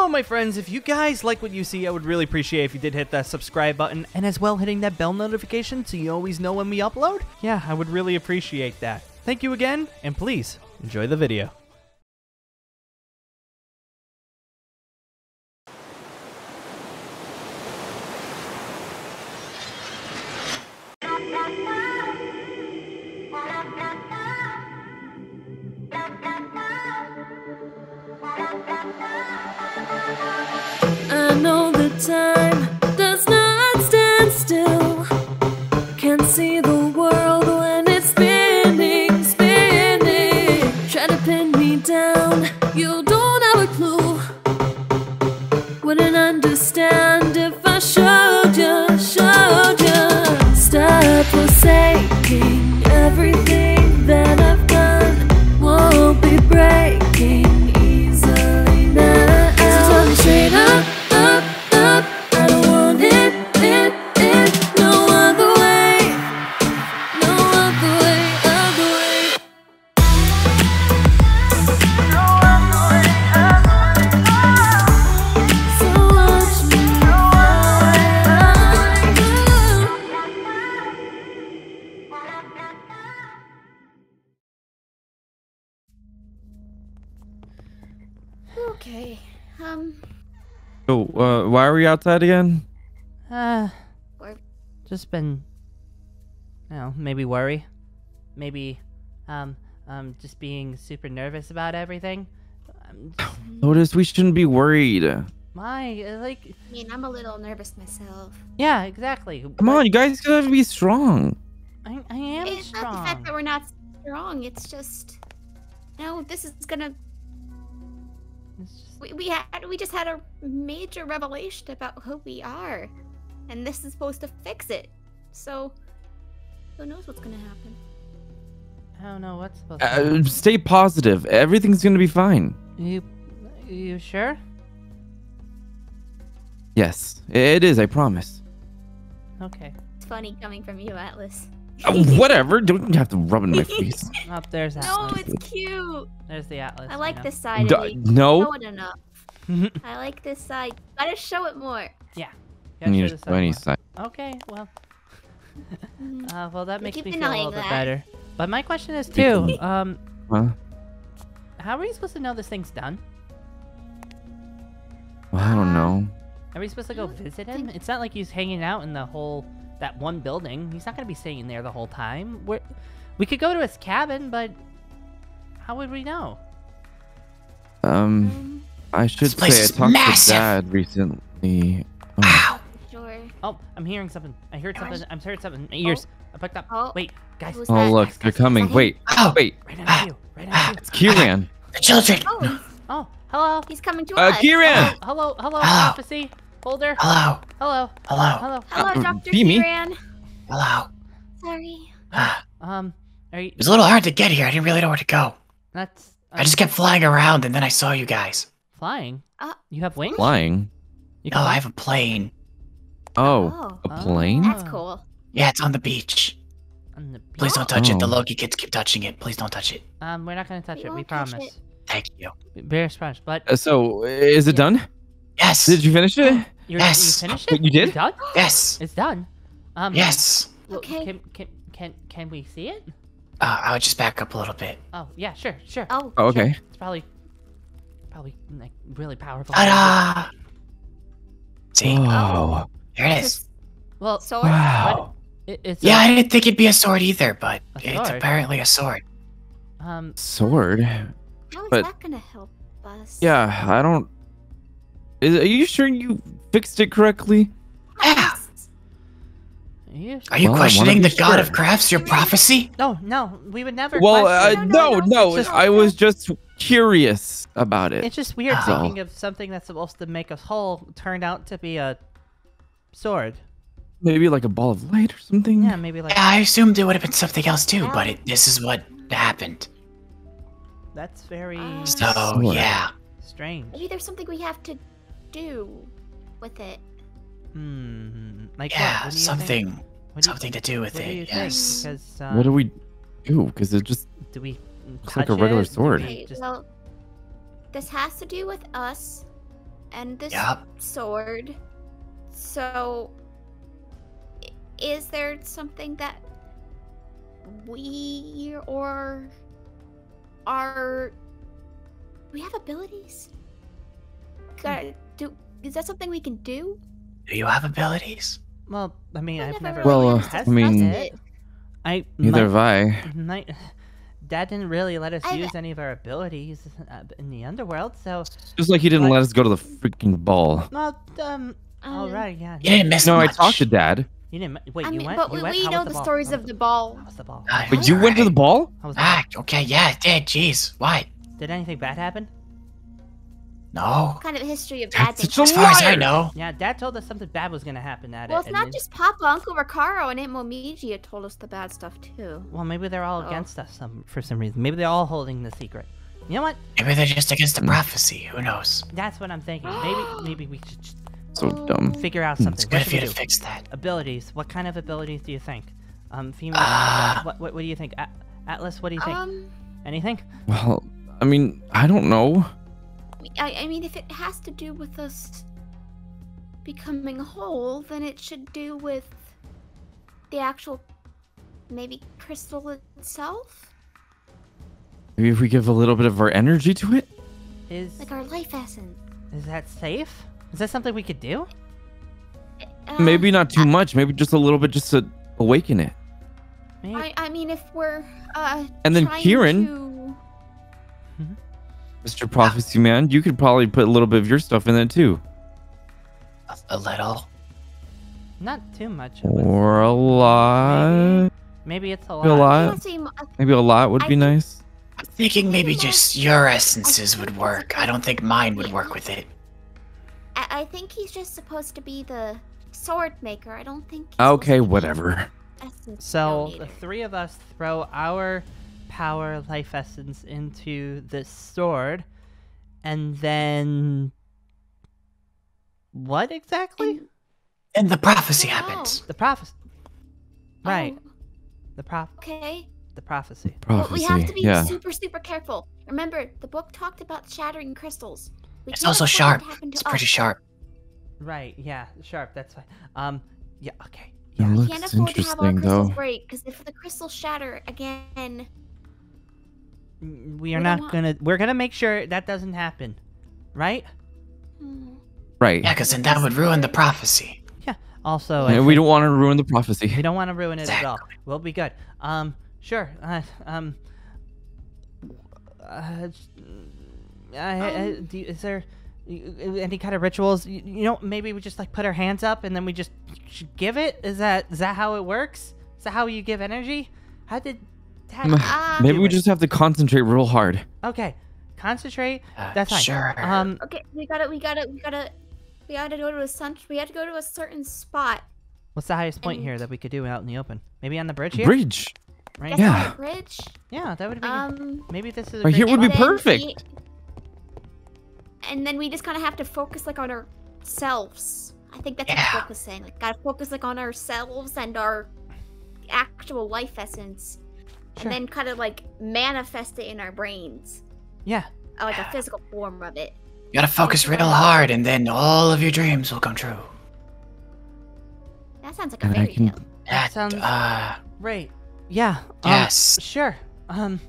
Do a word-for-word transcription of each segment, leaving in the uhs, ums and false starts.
hello, my friends. If you guys like what you see, I would really appreciate if you did hit that subscribe button and as well hitting that bell notification so you always know when we upload. Yeah, I would really appreciate that. Thank you again, and please enjoy the video. I know the time does not stand still. Can't see the world when it's spinning, spinning. Try to pin me down, you don't have a clue. Wouldn't understand if I showed you, showed you. Stop forsaking everything that I've done. Won't be breaking. Straight up, up, up, I don't want it, it, it. No other way, no other way, other way. No other way, other way. So watch me, no other way, other way. Okay, um... So, uh, why are we outside again? Uh, just been, you know, maybe worry. Maybe, um, um, just being super nervous about everything. I'm just... Lotus, we shouldn't be worried. My, like... I mean, I'm a little nervous myself. Yeah, exactly. Come on, you guys have to be strong. I, I am it's strong. It's not the fact that we're not strong, it's just... No, this is gonna... We we had we just had a major revelation about who we are, and this is supposed to fix it. So, who knows what's gonna happen? I don't know what's supposed to happen. Uh, stay positive. Everything's gonna be fine. You, you sure? Yes, it is. I promise. Okay. It's funny coming from you, Atlas. Uh, whatever, don't have to rub it in my face. Oh, there's Atlas. No, it's cute. There's the Atlas. I like you know. this side. D of no. Show it enough. I like this side. Gotta show it more. Yeah. Gotta you show this side, side. Okay, well. uh, well, that you makes me feel a little that. bit better. But my question is too. Um, huh? How are you supposed to know this thing's done? Well, I don't know. Are we supposed to go visit him? It's not like he's hanging out in the whole. That one building. He's not going to be staying there the whole time. We're, we could go to his cabin, but how would we know? Um, I should say I talked massive. to Dad recently. Oh. Ow. Sure. Oh, I'm hearing something. I heard something. I'm heard something. My ears. Oh. I picked up. Oh. Wait, guys. Oh, that? look, guys, they're guys, coming. Guys, wait, oh. wait. Right under ah. you. Right under ah. you. It's Kieran. The children. Oh. oh, hello. He's coming to uh, us. Kieran. Hello, hello, prophecy. Hello. Holder. Hello. Hello. Hello. Hello. Hello, Doctor Kieran. Hello. Sorry. um, are you... It was a little hard to get here. I didn't really know where to go. That's. Um... I just kept flying around, and then I saw you guys. Flying? Uh, you have wings? Flying? You can... No, I have a plane. Oh, oh. a plane? That's cool. Yeah, it's on the beach. On the beach? Please don't touch oh. it. The Loki kids keep touching it. Please don't touch it. Um, we're not gonna touch we it. We promise. It. Thank you. Bear's promise, but. Uh, so, is it yeah. done? Yes. Did you finish it? You're, yes. You finished it? You did? It's done? Yes. It's done. Um, yes. Okay. Can, can can can we see it? Uh, I'll just back up a little bit. Oh yeah, sure, sure. Oh, oh okay. Sure. It's probably probably like really powerful. Ta-da! See? Oh, there it is. Well, sword. Wow. But it, it's yeah, I I didn't think it'd be a sword either, but sword? it's apparently a sword. Um. Sword. How is but, that gonna help us? Yeah, I don't. Is, are you sure you fixed it correctly? Yeah. Are you, are you well, questioning the sure. god of crafts, your prophecy? No, no, we would never. Well, uh, no, no, no, no. Just, I was just curious about it. It's just weird oh. thinking of something that's supposed to make us whole turned out to be a sword. Maybe like a ball of light or something. Yeah, maybe like. Yeah, I assumed it would have been something else too, yeah. but it, this is what happened. That's very. Uh, so sword. yeah. Strange. Maybe there's something we have to. do with it. Hmm. Like yeah, what? What something, something to do with what it. Do yes. Because, um, what do we do? Because it just do we looks like a regular it? sword. We just... Well, this has to do with us and this yep. sword. So, is there something that we or are we have abilities? God, do is that something we can do? Do you have abilities? Well, I mean, I've, I've never. never really well, uh, I mean, it. I neither my, have I. My, Dad didn't really let us I've, use any of our abilities in the underworld, so. Just like he didn't but, let us go to the freaking ball. Well, um. um all right, yeah. You didn't miss no, much. I talked to Dad. You didn't. Wait, I mean, you went. But you we went? know the, the stories of the ball. How was the ball? Uh, but you right. went to the ball? How was the ah, ball? Okay, yeah, it did. Jeez, why? Did anything bad happen? No. What kind of history of bad things? As far as I know. Yeah, Dad told us something bad was gonna happen at it. Well, it's not just Papa, Uncle Ricaro, and Aunt Momiji told us the bad stuff too. Well, maybe they're all against us some for some reason. Maybe they're all holding the secret. You know what? Maybe they're just against the prophecy. Who knows? That's what I'm thinking. Maybe, maybe we should just so dumb. Figure out something. It's good for you to fix that. Abilities. What kind of abilities do you think? Um, female. Uh, what, what, what do you think? At Atlas. What do you think? Um, Anything? Well, I mean, I don't know. I, I mean, if it has to do with us becoming whole, then it should do with the actual, maybe, crystal itself? Maybe if we give a little bit of our energy to it? Is... Like our life essence. Is that safe? Is that something we could do? Uh, maybe not too uh, much. Maybe just a little bit just to awaken it. I, I mean, if we're uh, And then Kieran... To... Mm-hmm. Mister Prophecy oh. Man, you could probably put a little bit of your stuff in there too. A, a little. Not too much. Or a lot. Maybe, maybe it's a lot. Maybe a lot, see, maybe a lot would I be think, nice. I'm thinking maybe just your essences would work. I don't think mine would work with it. I, I think he's just supposed to be the sword maker. I don't think. He's okay, whatever. So the three of us throw our power life essence into this sword, and then what exactly? And, and the prophecy happens. The prophecy, right? Um, the prophecy. Okay. The prophecy. prophecy. But we have to be yeah. super, super careful. Remember, the book talked about shattering crystals. We it's also sharp. It's pretty us. sharp. Right? Yeah, sharp. That's fine. Um. Yeah. Okay. Yeah. We can't afford to have our crystals though. break, because if the crystals shatter again. We are we not gonna. We're gonna make sure that doesn't happen, right? Right. Yeah, because then that would ruin the prophecy. Yeah. Also, yeah, we don't want to ruin the prophecy. We don't want to ruin it exactly. at all. We'll be good. Um, sure. Uh, um, uh, I, I, do you, is there any kind of rituals? You, you know, maybe we just like put our hands up and then we just give it. Is that is that how it works? Is that how you give energy? How did? Um, Maybe we just have to concentrate real hard. Okay, concentrate. Uh, That's fine. Sure. Um, okay, we gotta, we gotta, we gotta, we gotta go to a sun. We had to go to a certain spot. What's the highest point and... here that we could do out in the open? Maybe on the bridge here. Bridge. Right. Yeah. Bridge. Yeah, that would be. Um, Maybe this is. A right here would be perfect. We, and then we just kind of have to focus like on ourselves. I think that's yeah. what the book was saying. Like, gotta focus like on ourselves and our actual life essence. Sure. And then kind of like manifest it in our brains. Yeah. Like a physical form of it. You gotta focus real hard and then all of your dreams will come true. That sounds like a fairy tale. That sounds uh, right. Yeah. Yes. Um, sure. Um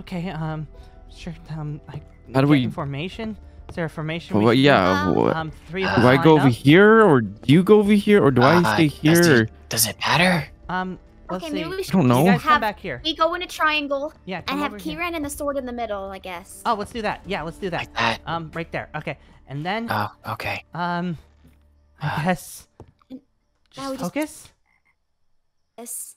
okay, um sure. Um I How do we formation? Is there a formation? Well, we yeah. Um, three uh, do I go up? over here or do you go over here or do uh, I stay here? Does it, does it matter? Um Let's okay, see. maybe we should I don't know. You guys have, come back here. We go in a triangle yeah, and have Kieran and the sword in the middle, I guess. Oh, let's do that. Yeah, let's do that. Like that. Um, right there. Okay. And then... Oh, okay. Um, I guess... Uh, just focus? Just... Yes.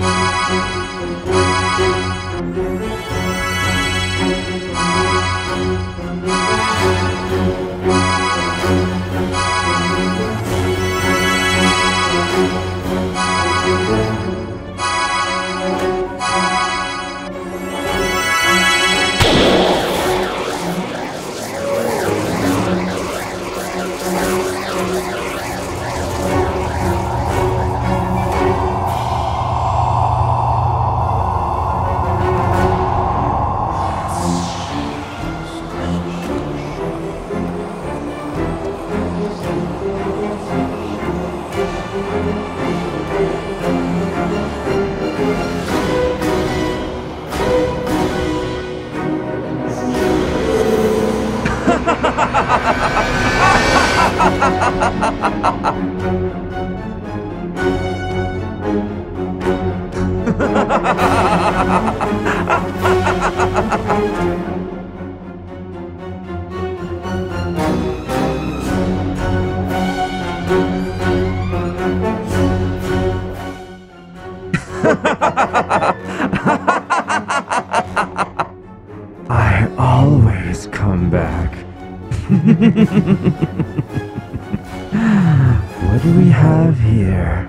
Thank you. I always come back. What do we have here?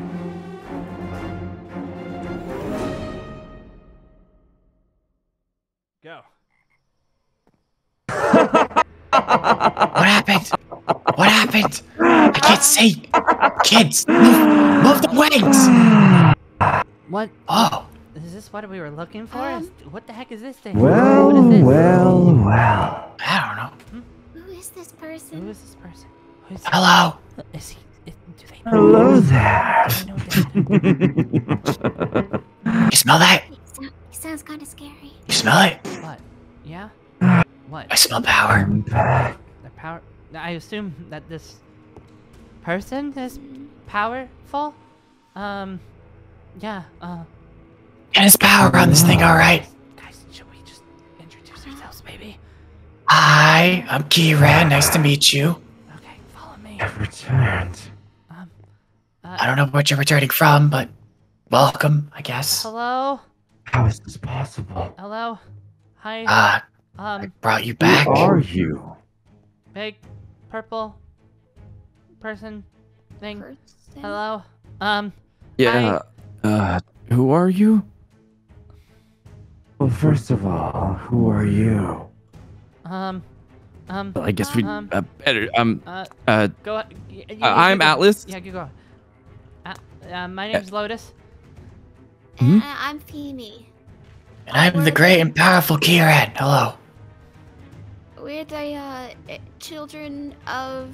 Go. What happened? What happened? I can't see. Kids, move, move the wings. What? Oh. Is this what we were looking for? Um, what the heck is this thing? Well, what is this? well, well. I don't know. Hmm? Who is this person? Who is this person? Who is Hello. Is he? Is, do they know Hello there. Do they know that? You smell that? It, so, it sounds kind of scary. You smell it? What? Yeah. What? I smell power. The power. I assume that this person is powerful. Um. Yeah. Uh. Get his power on this thing, all right? Guys, should we just introduce ourselves, maybe? Hi, I'm Kieran. Nice to meet you. Okay, follow me. I've returned. Um, uh, I don't know what you're returning from, but welcome, I guess. Hello? How is this possible? Hello? Hi. Uh, um, I brought you back. Who are you? Big purple person thing. Person? Hello? Um. Yeah, I... uh, who are you? Well, first of all, who are you? Um, um. Well, I guess we um, uh, better. Um. Uh. uh go. Uh, you, you, I'm Atlas. Yeah, you go. Uh, uh, my name's Lotus. Mm-hmm. uh, I'm Feeny. And I'm We're the great and powerful Kieran. Hello. We're the uh, children of.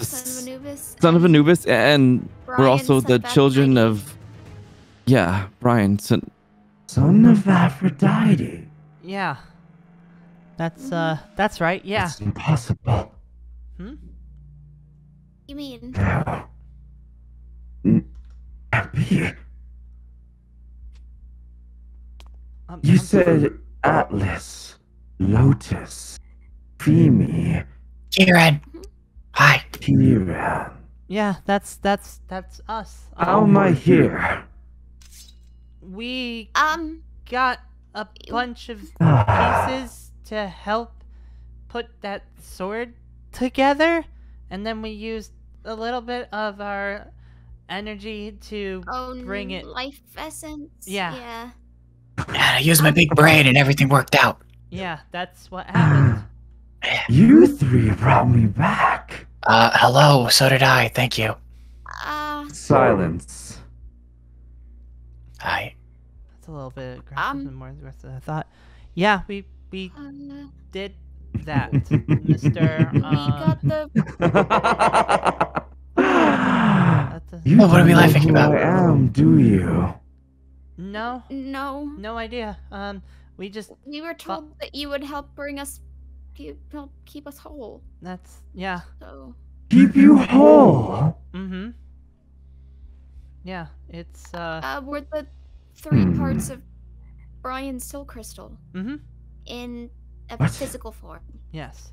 Son of Anubis. Son of Anubis, and Brian, we're also the children of. Yeah, Brian. Son, son of Aphrodite. Yeah, that's uh, that's right. Yeah. It's impossible. Hmm. You mean? No. Can't be. Um, you I'm said sorry. Atlas, Lotus, Feeny, Jared. Hi, Kieran. Yeah, that's that's that's us. Um, How am I here? We um got a bunch of pieces to help put that sword together, and then we used a little bit of our energy to oh, bring it life essence. Yeah. Yeah. And I used my big brain, and everything worked out. Yeah, that's what happened. You three brought me back. Uh, hello. So did I. Thank you. Uh, Silence. Hi. That's a little bit aggressive um, more than the rest of the thought. Yeah, we we um, did that, Mister We um... got the. a... You oh, what are we laughing who about? I am. Do you? No. No. No idea. Um, we just. We were told that you would help bring us. Keep, help keep us whole. That's yeah. So. Keep you whole. Mm-hmm. Yeah, it's uh. Uh, we're the three mm. parts of Brian's soul crystal. Mm-hmm. In a what? physical form. Yes.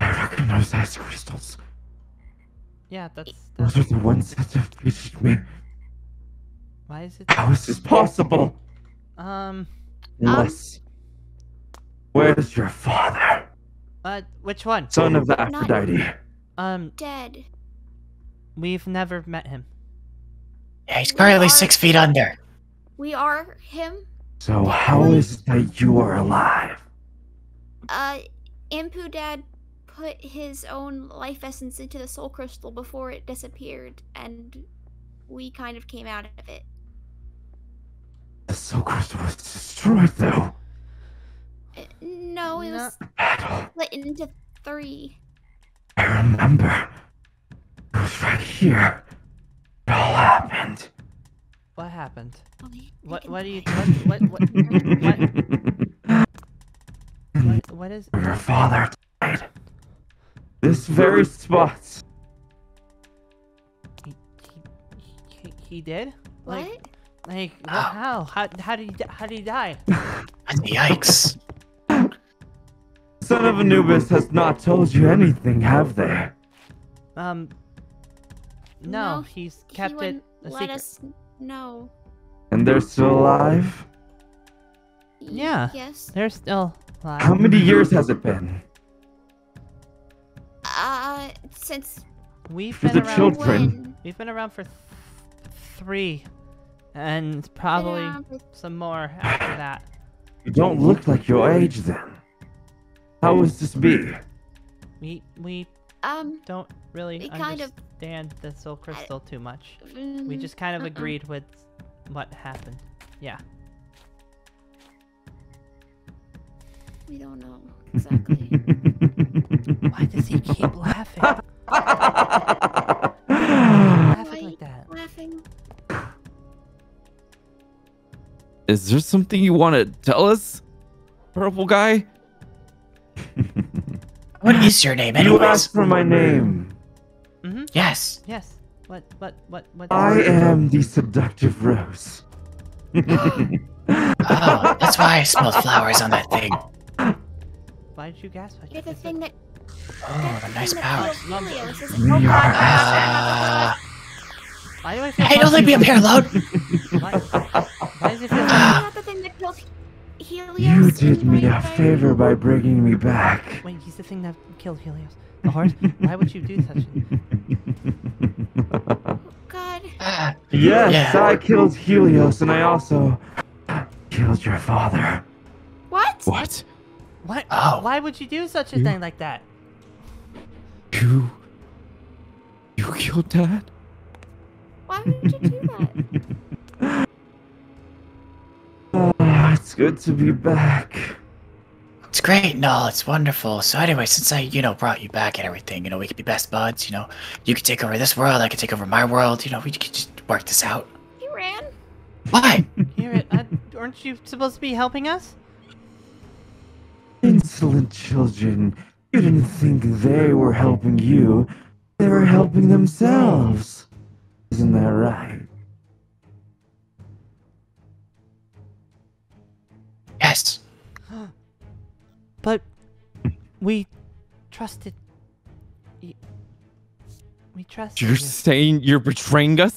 I recognize those crystals. Yeah, that's. that's... Those are the ones that have reached me. Why is it? How is this possible? Um. Unless. Um, Where's your father? Uh, which one? Son of the Aphrodite. Um, dead. We've never met him. Yeah, he's currently are, six feet under. We are him. So how is it that you are alive? Uh, Impu Dad put his own life essence into the soul crystal before it disappeared, and we kind of came out of it. The soul crystal was destroyed, though. No, it was split into three. I remember. It was right here. It all happened. What happened? What? What do you? What? What? What? What? what, what, what, What is... Your father died. This very spot. He, he, he did? What? Like, like oh. how? How? How did he? How did he die? Yikes! Son of Anubis has not told you anything, have they? Um. No, no he's kept he it a let secret. Us know. And they're still alive? Yeah. Yes. They're still alive. How many years has it been? Uh, since we've been around. Children. When? We've been around for th three, and probably some more after that. You don't look like your age then. How was this be? We we um don't really we understand kind of, the soul crystal I, too much. Mm, we just kind of uh -uh. agreed with what happened. Yeah. We don't know exactly. Why does he keep laughing? laughing like that. Laughing? Is there something you want to tell us, purple guy? What is your name anyways? You asked for my name. Mm-hmm. Yes. Yes. What, what, what, what? I am the seductive rose. Oh, that's why I smelled flowers on that thing. Why did you gasp? You're the thing that... Oh, a nice power. Uh... Why do I hey, don't leave me up here alone! Why, why does it feel like the thing that killed Helios? You did me a favor by bringing me back. Wait, he's the thing that killed Helios. The horse? Why would you do such a thing? Oh, God. Uh, yes, yeah. I killed Helios, and I also killed your father. What? What? What? Oh. Why would you do such a you, thing like that? You... You killed Dad? Why would you do that? Oh, it's good to be back. It's great, no, it's wonderful. So anyway, since I, you know, brought you back and everything, you know, we could be best buds, you know. You could take over this world, I could take over my world, you know, we could just work this out. You ran? Why? You're, uh, aren't you supposed to be helping us? Insolent children. You didn't think they were helping you. They were helping themselves. Isn't that right? Yes. But we trusted. We trusted. You're you. saying you're betraying us?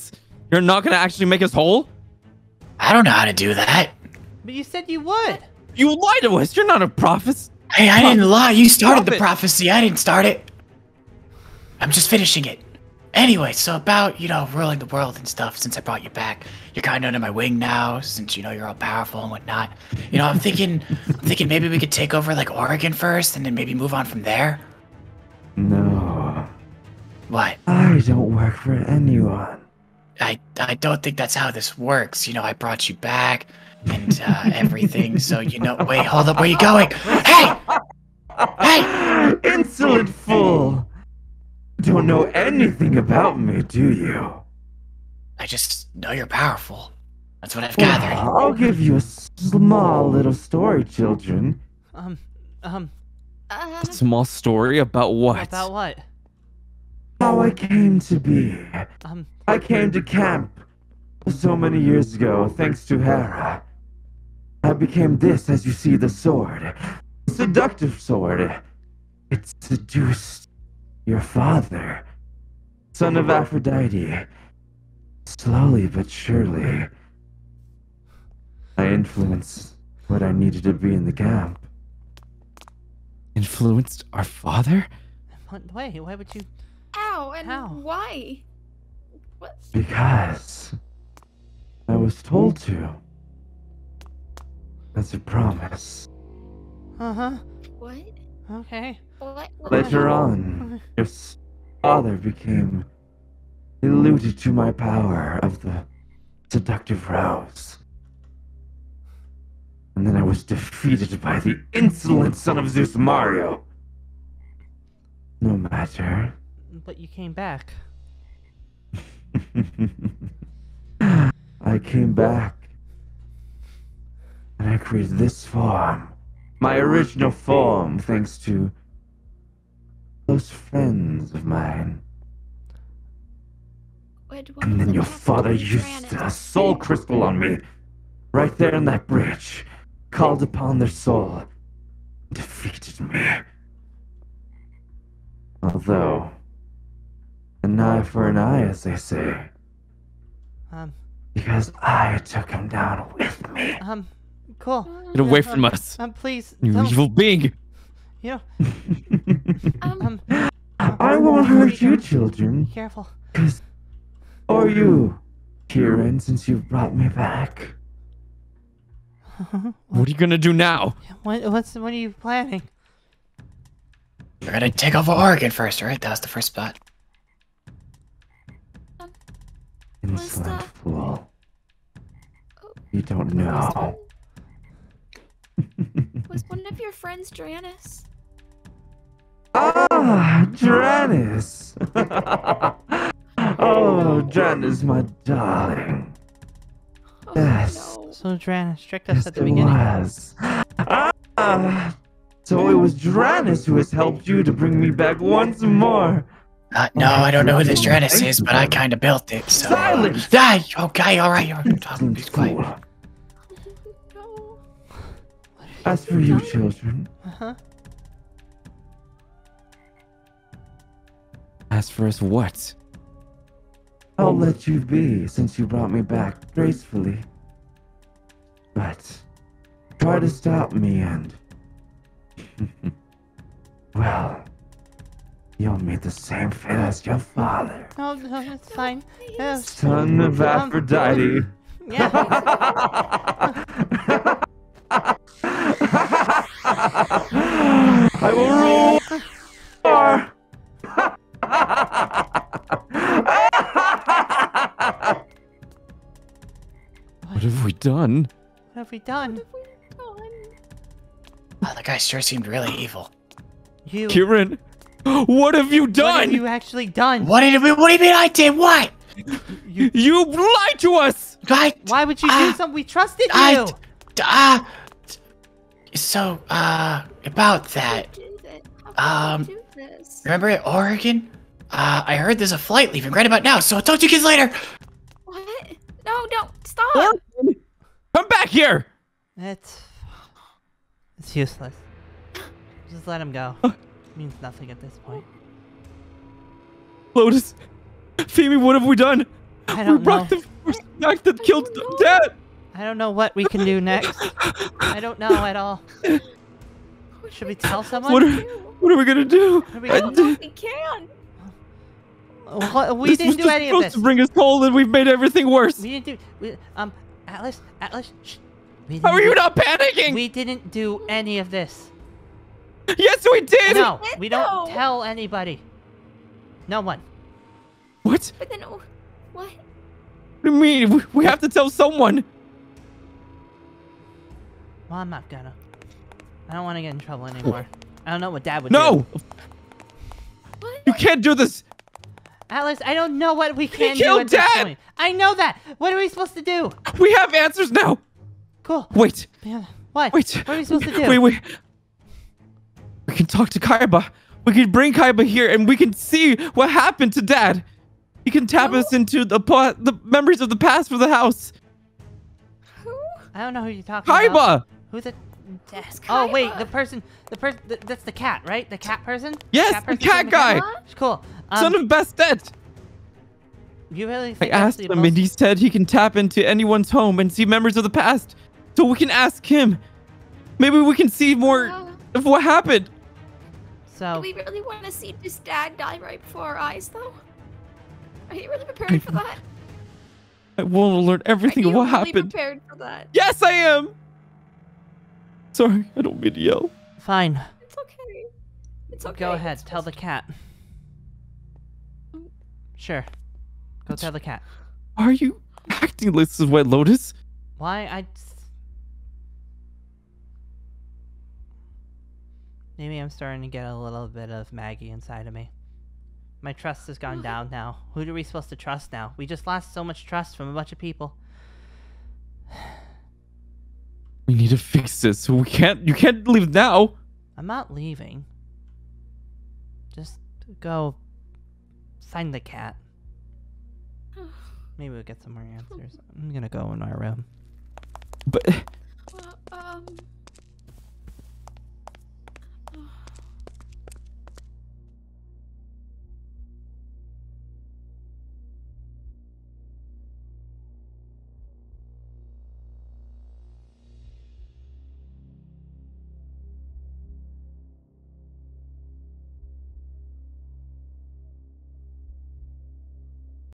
You're not gonna actually make us whole? I don't know how to do that. But you said you would. You lied to us. You're not a prophet. Hey, I didn't lie. You started the prophecy. I didn't start it. I'm just finishing it. Anyway, so about, you know, ruling the world and stuff, since I brought you back, you're kind of under my wing now, since, you know, you're all powerful and whatnot. You know, I'm thinking, I'm thinking maybe we could take over, like, Oregon first, and then maybe move on from there? No. What? I don't work for anyone. I, I don't think that's how this works. You know, I brought you back and uh, everything, so, you know, wait, hold up, where are you going? Hey! Hey! Insolent fool! You don't know anything about me, do you? I just know you're powerful. That's what I've well, gathered. I'll give you a small little story, children. Um, um... Uh, a small story about what? About what? How I came to be. Um... I came to camp so many years ago, thanks to Hera. I became this, as you see, the sword. The seductive sword. It seduced your father, son of Aphrodite. Slowly but surely, I influenced what I needed to be in the camp. Influenced our father? What way? Why would you? Ow, and How? why? What? Because I was told to. That's a promise. Uh-huh. What? Okay. Later on, your father became deluded to my power of the seductive rose. And then I was defeated by the insolent son of Zeus, Mario. No matter. But you came back. I came back. And I created this form. my original form thanks to those friends of mine. And then your father used a soul crystal on me, right there on that bridge, called upon their soul, defeated me. Although, an eye for an eye, as they say. Um. Because I took him down with me. Um, cool. Get away from us. Um, please. You don't. Evil being. You know. um, um. I won't hurt you, children. Be careful. Or you, Kieran, since you brought me back. What, what are you gonna do now? What, what's, what are you planning? You're gonna take over Oregon first, right? That was the first spot. Um, Insolent fool. You don't know. Was one of your friends Dranus? Ah, Dranus! Oh, Dranus, my darling. Oh, yes. No. So Dranus tricked us yes, at the it beginning. Was. Ah, so it was Dranus who has helped you to bring me back once more. Uh, no, I don't know who this Dranus is, but I kind of built it. So. Silence! Die! Okay, all right, you're talking. Be quiet. No. As for you, children. Uh huh. As for us, what? I'll let you be, since you brought me back gracefully. But try to stop me and... well, you'll meet the same fate as your father. Oh, no, that's fine. Yes. Son of Aphrodite. Um, yeah. I will rule war. What have we done? What have we done? What have we done? Wow, that guy sure seemed really evil. You. Kieran, what have you done? What have you actually done? What did we? What do you mean I did? What? You, you lied to us. I, Why would you I, do something? We trusted I, you. I, uh, so, uh, about that. Um, remember at Oregon? Uh, I heard there's a flight leaving right about now, so I'll talk to you kids later. What? No, no, stop! Oregon? Come back here! It's... It's useless. Just let him go. It means nothing at this point. Lotus! Feeny, what have we done? I don't we know. We brought the first that killed Dad! I don't know what we can do next. I don't know at all. Should we tell someone? What are, what are we gonna do? We I don't know if we can! What, we this didn't do any of this. To bring us cold, and we've made everything worse. We didn't do. We, um, Atlas, Atlas. Shh. How are you not panicking? We didn't do any of this. Yes, we did. No, we don't tell anybody. No one. What? But then, what? What do you mean? We have to tell someone. Well, I'm not gonna. I don't want to get in trouble anymore. I don't know what Dad would no! do. No. What? You can't do this. Atlas, I don't know what we can do at this point. I know that. What are we supposed to do? We have answers now. Cool. Wait. Man, what? Wait. What are we supposed to do? Wait, wait. We can talk to Kaiba. We can bring Kaiba here, and we can see what happened to Dad. He can tap who? us into the the memories of the past for the house. Who? I don't know who you're talking Kaiba. about. Kaiba. Who's it? Desk. Oh wait, the person, the person, that's the cat, right? The cat person. Yes, cat person the cat the guy. Cat? Cool. Um, Son of Bastet. You really? Think I asked him, most... and he said he can tap into anyone's home and see memories of the past. So we can ask him. Maybe we can see more well, of what happened. So. Do we really want to see this dad die right before our eyes, though? Are you really prepared I, for that? I will learn everything Are of what really happened. Are you prepared for that? Yes, I am. Sorry, I don't mean to yell. Fine. It's okay. It's okay. Go ahead, tell the cat. Sure. Go tell the cat. Are you acting like this is White Lotus? Why? I... Maybe I'm starting to get a little bit of Maggie inside of me. My trust has gone down now. Who are we supposed to trust now? We just lost so much trust from a bunch of people. We need to fix this. We can't. You can't leave now. I'm not leaving. Just go find the cat. Maybe we'll get some more answers. I'm gonna go in my room. But. Well, um.